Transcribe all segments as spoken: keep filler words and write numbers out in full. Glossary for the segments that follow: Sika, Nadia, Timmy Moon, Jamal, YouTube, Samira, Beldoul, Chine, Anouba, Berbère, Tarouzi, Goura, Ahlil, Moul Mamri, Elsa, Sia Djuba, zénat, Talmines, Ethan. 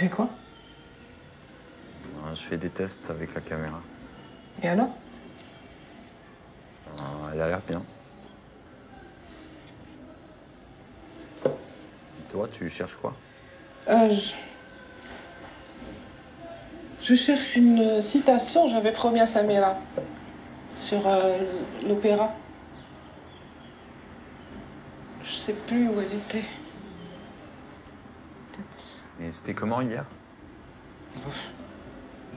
fais quoi? Je fais des tests avec la caméra. Et alors? Elle a l'air bien. Et toi, tu cherches quoi? Euh, je... je cherche une citation, j'avais promis à Samira, sur euh, l'opéra. Je sais plus où elle était. Peut-être... Et c'était comment hier? Ouf.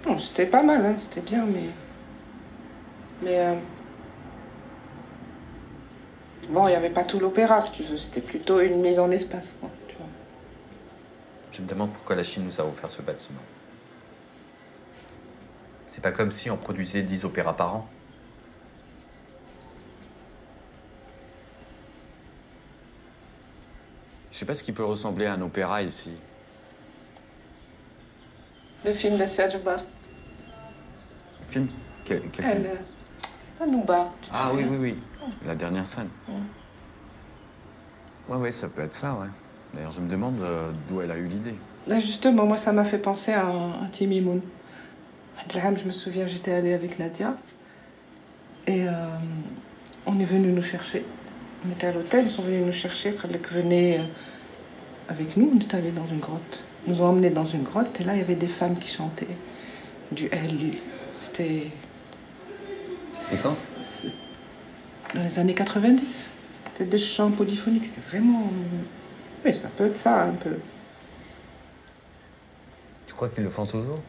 Non, c'était pas mal, hein. C'était bien, mais... Mais... Euh... Bon, il n'y avait pas tout l'opéra, si tu veux. C'était plutôt une mise en espace, quoi, tu vois. Je me demande pourquoi la Chine nous a offert ce bâtiment. C'est pas comme si on produisait dix opéras par an. Je sais pas ce qui peut ressembler à un opéra ici. Le film de Sia Djuba. Le film? Quel, quel Elle, film? Euh, Anouba. Ah oui, oui, oui. La dernière scène. Mmh. Ouais, ouais, ça peut être ça, ouais. D'ailleurs, je me demande euh, d'où elle a eu l'idée. Là, justement, moi, ça m'a fait penser à, à Timmy Moon. Je me souviens, j'étais allée avec Nadia. Et euh, on est venu nous chercher. On était à l'hôtel, ils sont venus nous chercher. Ils venaient avec nous, on est allés dans une grotte. Ils nous ont emmenés dans une grotte, et là, il y avait des femmes qui chantaient du Ahlil. C'était... C'était quand? Dans les années quatre-vingt-dix. C'était des chants polyphoniques, c'était vraiment... Oui, ça peut être ça, un peu. Tu crois qu'ils le font toujours?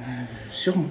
euh, Sûrement.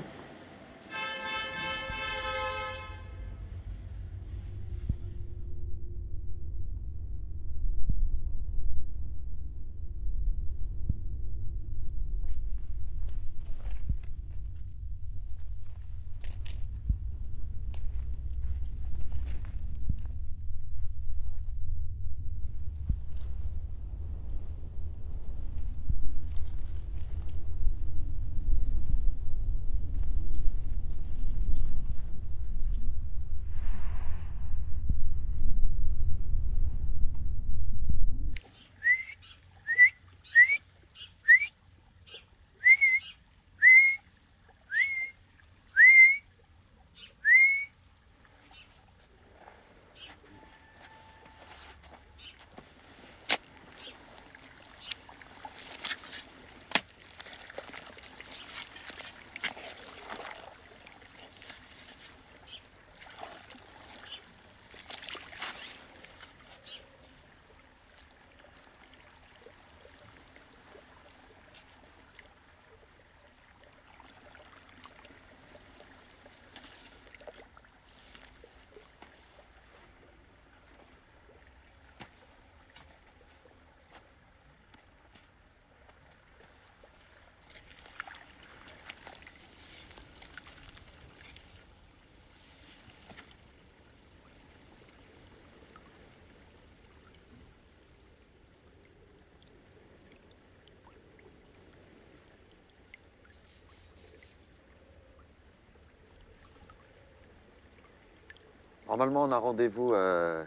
Normalement, on a rendez-vous euh,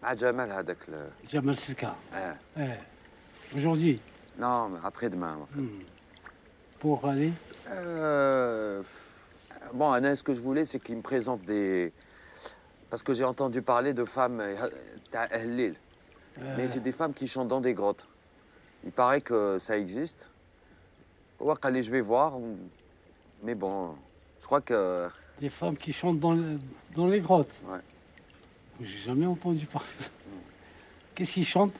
à Jamal, avec le... Jamal Sika. Eh. Eh. Aujourd'hui? Non, après-demain. En fait. Mm. Pour aller euh... Bon, Anna, ce que je voulais, c'est qu'il me présente des... Parce que j'ai entendu parler de femmes... Euh... Mais c'est des femmes qui chantent dans des grottes. Il paraît que ça existe. Allez, je vais voir. Mais bon, je crois que... Des femmes qui chantent dans, le, dans les grottes. Ouais. J'ai jamais entendu parler. Qu'est-ce qu'ils chantent?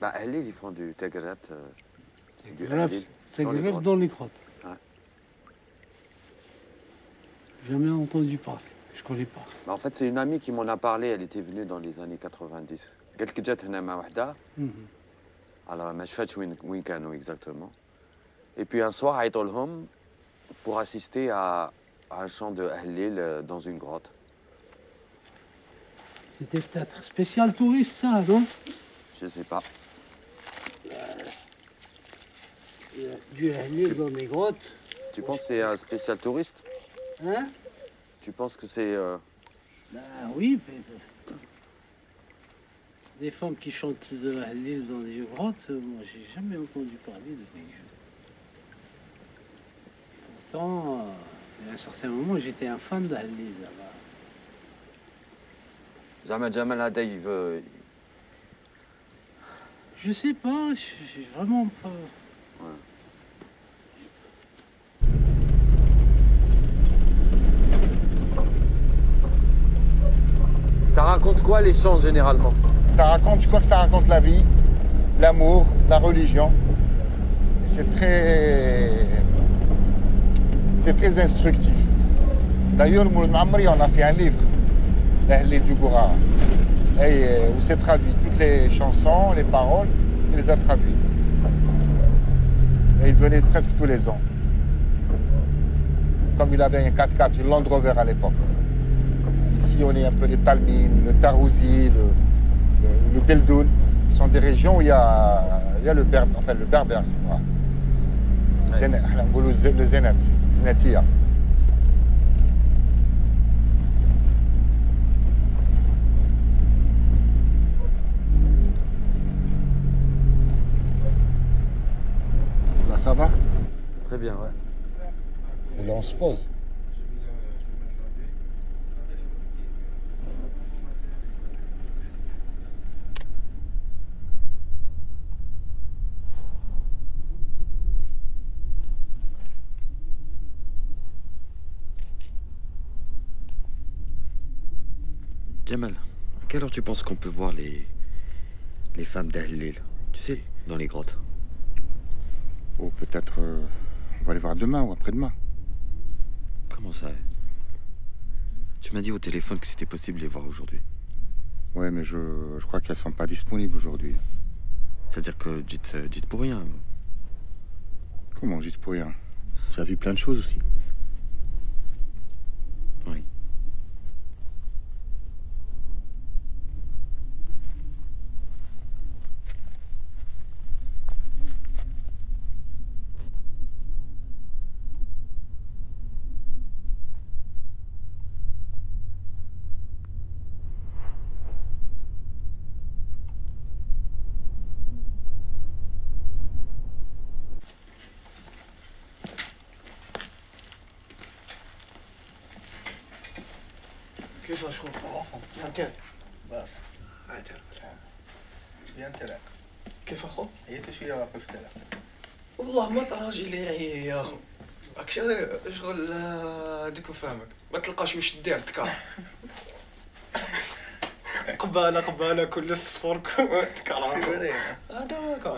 Bah, elle est, ils font du tagarat. Tagarat dans, dans les grottes. Ouais. Jamais entendu parler. Je connais pas. Bah, en fait, c'est une amie qui m'en a parlé. Elle était venue dans les années quatre-vingt-dix. Quelques jets ma wahda. Alors, je ne sais pas où ils sont exactement. Et puis un soir, à Etolhom, pour assister à. un chant de Ahlil dans une grotte. C'était peut-être spécial touriste, ça, non? Je sais pas. Du Ahlil dans les grottes. Tu penses que c'est un spécial touriste? Hein? Tu penses que c'est... Euh... Bah oui, mais... Des femmes qui chantent de Ahlil dans les grottes, moi, j'ai jamais entendu parler de... temps, à un certain moment, j'étais un fan d'Ahlil là-bas. Zama Jamal Adey, il veut... Je sais pas, je suis vraiment pas... Ouais. Ça raconte quoi les chants généralement? Ça raconte, je crois que ça raconte la vie, l'amour, la religion. C'est très... c'est très instructif. D'ailleurs, Moul Mamri, on a fait un livre, l'Ahlil du Goura, où c'est traduit toutes les chansons, les paroles, il les a traduites. Et il venait presque tous les ans. Comme il avait un quatre quatre, une Land Rover à l'époque. Ici, on est un peu les Talmines, le Tarouzi, le, le, le Beldoul, qui sont des régions où il y a, il y a le, Berb, enfin, le Berbère. Ouais. Ouais. Le zénat, zénatia. Là, ça va? Très bien, ouais. Là, on se pose. Jamal, à quelle heure tu penses qu'on peut voir les, les femmes d'Ahlil, tu sais, dans les grottes? Oh, peut-être... Euh, on va les voir demain ou après-demain. Comment ça? Tu m'as dit au téléphone que c'était possible de les voir aujourd'hui. Ouais, mais je, je crois qu'elles sont pas disponibles aujourd'hui. C'est-à-dire que dites, dites pour rien. Comment dites pour rien? J'ai vu plein de choses aussi. Oui. فاهمك ما تلقاش واش دير تكا قباله قباله كل الصفر تكا هذا كان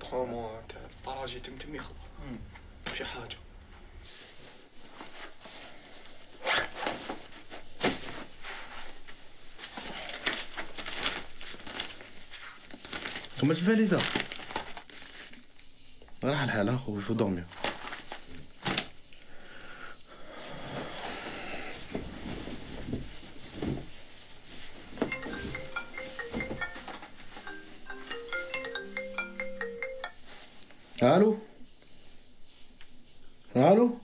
طحومو تاع الطراجي تمتم يخبر شي حاجه ثم الفاليزه راح الحال اخو في دورمي. Allô? Allô?